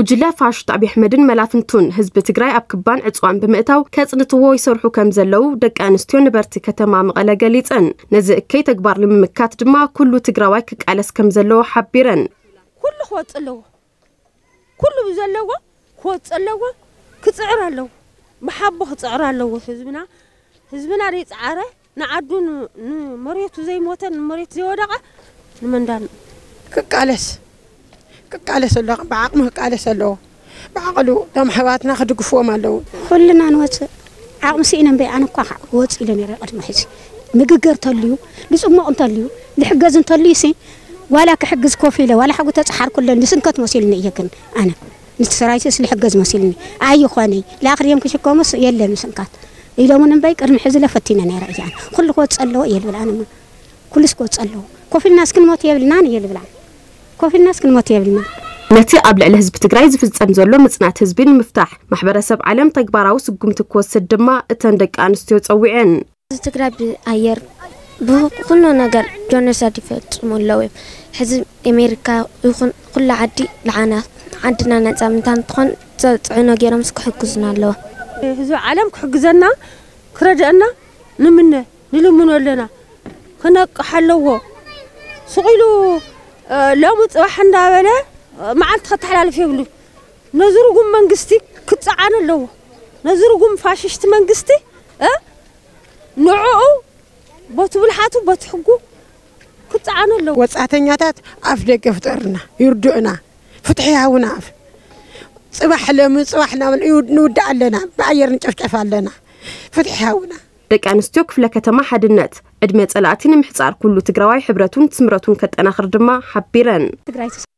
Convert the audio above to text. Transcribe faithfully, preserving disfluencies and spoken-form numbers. وجلها فاشت أبي حمد ملافنتون حزب تجري أب كبان عطوان بمئتاو كاتنتوه يصرحوا كم زلوا دك أنستيون برتي كتمام على جليت أن نزق كي تكبر لممكات دما كله تجراوك على كم زلوا حبيرن كله خوات زلوا كله زلوا خوات زلوا كتعرى لوا محبة كتعرى لوا حزبنا حزبنا ريت عرى نعدون مريت زي موتن مريت زي ودقة نمندان كقالس كقالس الله بعقمه كقالس الله بعقله دم حواتنا خد قفوة ماله كلنا نوت عقم سئنا بيعنا قاح وات إلى نرى قد ما حس مججر تليو لسه ما أم تليو لحجز تليسي ولا كحجز كوفيلة ولا حقو تسحر كل الناس كت مسيلني يكن أنا نتسرايت سل حجز مسيلني أي خواني لآخر يوم كشكومس يلا نسنكات إلى من بيك أرمي حزلة فتينا نرى يعني كل قوة تسأله يلا الآن كل سقوط تسأله كوفي الناس كن موتيا بالنان يلا بالعام كوفي الناس كن موتيا بالنان نتي قبل الحزب تجريز في الزمزلو مصنعت حزب المفتاح محبر سب علم تكبراو سقم تكوسد دما تندق انستيو تصوعن تجرب اير كل نجر جونسات فيتم لو حزب امريكا يكون كل عدي لعنا عندنا نتامتان تكون تصعنا غيرم سكحكزنا لو حزب علم كحجزنا كردنا نمن نلمن لنا كنا حلوه سقيلو لو مصباحنا بلا ما أنت خد حلال في بلو نزرقهم منقستي كنت عن اللو نزرقهم فاششت منقستي أه نوعه بتبلحاتو بتحقو كنت عن اللو وساعتين جات أفلك فطرنا يردونا فتحيها وناف صباح لمن صباحنا من يود نود علنا بعير نشوف كيف علنا فتحيها ونا لك أن استوقف لك ما حد النت أدمت العتين محتار كله تجرواي حبرتون تسمرتون كت أنا خردما حبيرن.